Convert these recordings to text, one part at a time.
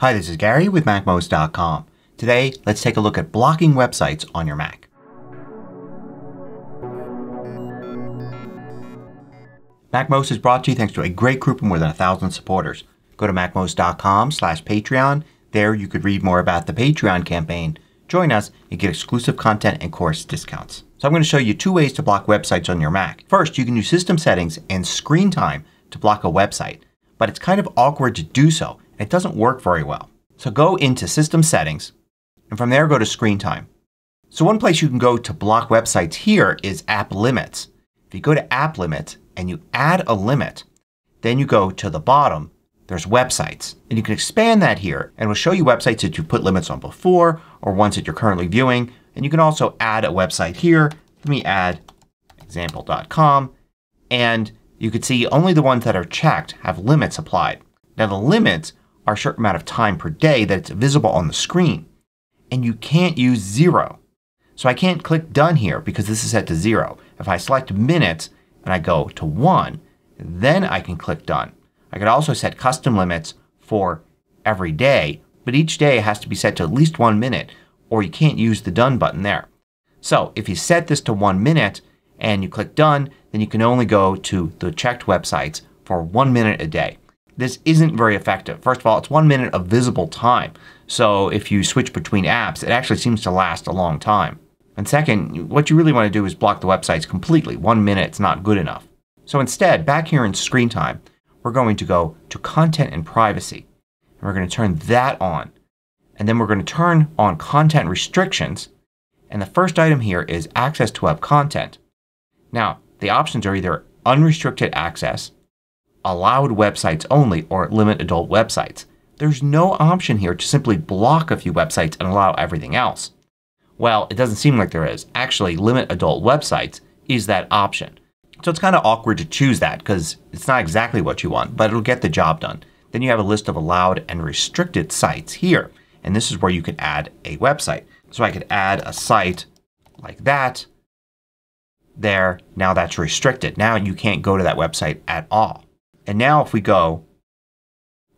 Hi, this is Gary with MacMost.com. Today let's take a look at blocking websites on your Mac. MacMost is brought to you thanks to a great group of more than 1,000 supporters. Go to MacMost.com/Patreon. There you could read more about the Patreon campaign, join us, and get exclusive content and course discounts. So I'm going to show you two ways to block websites on your Mac. First, you can use System Settings and Screen Time to block a website, but it's kind of awkward to do so. It doesn't work very well. So go into System Settings and from there go to Screen Time. So one place you can go to block websites here is App Limits. If you go to App Limits and you add a limit, then you go to the bottom, there's Websites. And you can expand that here and it will show you websites that you put limits on before or ones that you're currently viewing. And you can also add a website here. Let me add example.com and you can see only the ones that are checked have limits applied. Now the limits are a certain amount of time per day that it's visible on the screen. And you can't use 0. So I can't click done here because this is set to 0. If I select minutes and I go to 1, then I can click done. I could also set custom limits for every day, but each day has to be set to at least 1 minute or you can't use the done button there. So if you set this to 1 minute and you click done, then you can only go to the checked websites for 1 minute a day. This isn't very effective. First of all, it's 1 minute of visible time. So if you switch between apps it actually seems to last a long time. And second, what you really want to do is block the websites completely. 1 minute is not good enough. So instead, back here in Screen Time, we're going to go to Content and Privacy. And we're going to turn that on. And then we're going to turn on Content Restrictions. And the first item here is Access to Web Content. Now the options are either Unrestricted Access, Allowed Websites Only, or Limit Adult Websites. There's no option here to simply block a few websites and allow everything else. Well, it doesn't seem like there is. Actually, Limit Adult Websites is that option. So it's kind of awkward to choose that because it's not exactly what you want, but it'll get the job done. Then you have a list of allowed and restricted sites here. And this is where you can add a website. So I could add a site like that there. Now that's restricted. Now you can't go to that website at all. And now if we go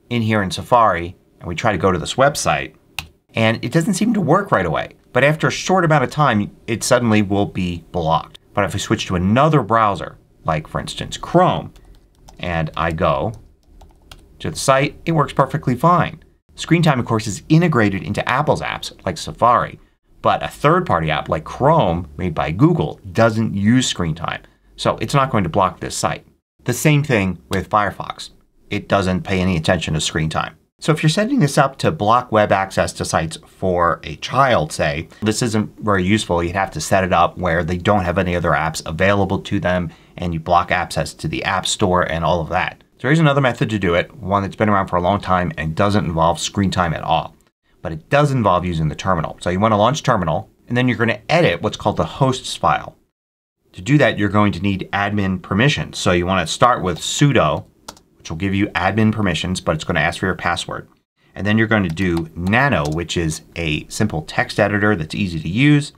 in here in Safari and we try to go to this website, and it doesn't seem to work right away. But after a short amount of time it suddenly will be blocked. But if we switch to another browser, like for instance Chrome, and I go to the site, it works perfectly fine. Screen Time, of course, is integrated into Apple's apps like Safari, but a third-party app like Chrome made by Google doesn't use Screen Time. So it's not going to block this site. The same thing with Firefox. It doesn't pay any attention to Screen Time. So if you're setting this up to block web access to sites for a child, say, this isn't very useful. You'd have to set it up where they don't have any other apps available to them and you block access to the App Store and all of that. So here's another method to do it. One that's been around for a long time and doesn't involve Screen Time at all. But it does involve using the terminal. So you want to launch Terminal and then you're going to edit what's called the hosts file. To do that you're going to need admin permissions. So you want to start with sudo, which will give you admin permissions, but it's going to ask for your password. And then you're going to do nano, which is a simple text editor that's easy to use.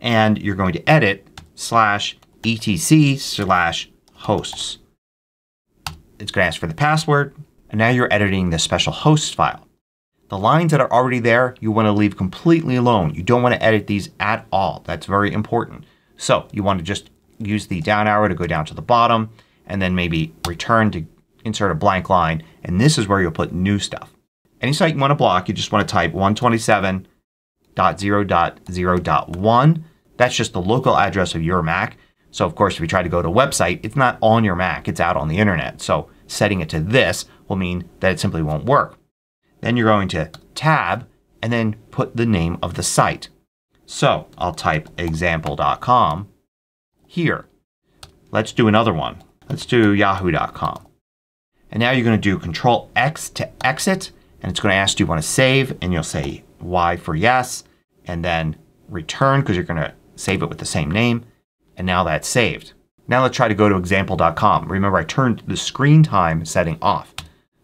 And you're going to edit /etc/hosts. It's going to ask for the password. And now you're editing the special hosts file. The lines that are already there you want to leave completely alone. You don't want to edit these at all. That's very important. So you want to just use the down arrow to go down to the bottom and then maybe return to insert a blank line, and this is where you'll put new stuff. Any site you want to block you just want to type 127.0.0.1. That's just the local address of your Mac. So of course if you try to go to a website it's not on your Mac. It's out on the internet. So setting it to this will mean that it simply won't work. Then you're going to tab and then put the name of the site. So I'll type example.com here. Let's do another one. Let's do Yahoo.com. And now you're going to do Control X to exit and it's going to ask do you want to save and you'll say Y for yes and then return because you're going to save it with the same name. And now that's saved. Now let's try to go to example.com. Remember I turned the Screen Time setting off.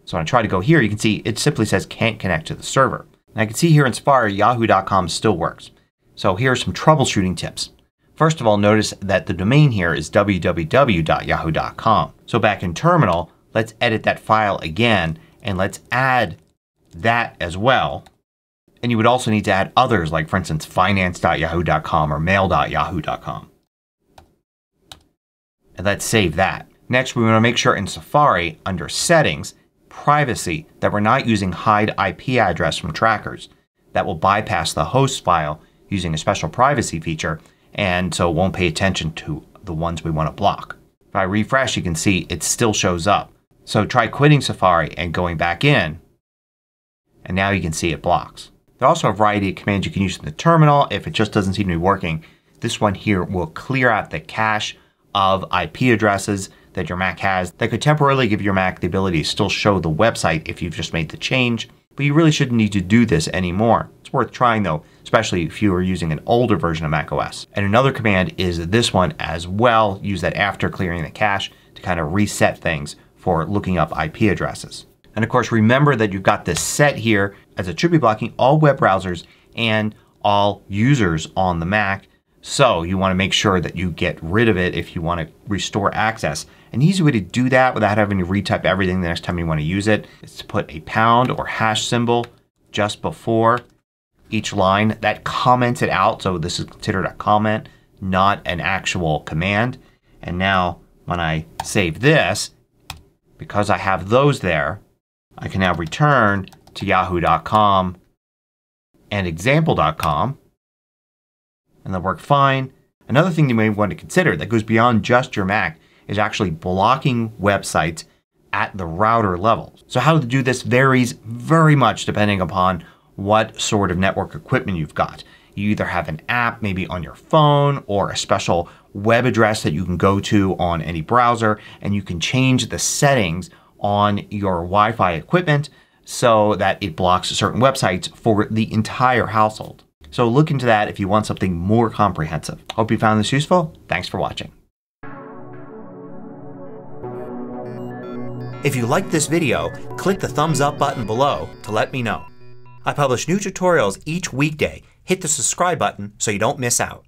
So when I try to go here you can see it simply says can't connect to the server. And I can see here in Safari Yahoo.com still works. So here are some troubleshooting tips. First of all, notice that the domain here is www.yahoo.com. So back in Terminal let's edit that file again and let's add that as well. And you would also need to add others, like for instance finance.yahoo.com or mail.yahoo.com. And let's save that. Next we want to make sure in Safari under Settings, Privacy, that we're not using hide IP address from trackers. That will bypass the host file using a special privacy feature and so it won't pay attention to the ones we want to block. If I refresh you can see it still shows up. So try quitting Safari and going back in and now you can see it blocks. There are also a variety of commands you can use in the terminal if it just doesn't seem to be working. This one here will clear out the cache of IP addresses that your Mac has that could temporarily give your Mac the ability to still show the website if you've just made the change. But you really shouldn't need to do this anymore. It's worth trying though, especially if you are using an older version of macOS. And another command is this one as well. Use that after clearing the cache to kind of reset things for looking up IP addresses. And of course remember that you've got this set here as it should be blocking all web browsers and all users on the Mac. So you want to make sure that you get rid of it if you want to restore access. An easy way to do that without having to retype everything the next time you want to use it is to put a pound or hash symbol just before each line. That comments it out, so this is considered a comment, not an actual command. And now when I save this, because I have those there, I can now return to yahoo.com and example.com and they'll work fine. Another thing you may want to consider that goes beyond just your Mac is actually blocking websites at the router level. So how to do this varies very much depending upon what sort of network equipment you've got. You either have an app maybe on your phone or a special web address that you can go to on any browser and you can change the settings on your Wi-Fi equipment so that it blocks certain websites for the entire household. So look into that if you want something more comprehensive. Hope you found this useful. Thanks for watching. If you liked this video, click the thumbs up button below to let me know. I publish new tutorials each weekday. Hit the subscribe button so you don't miss out.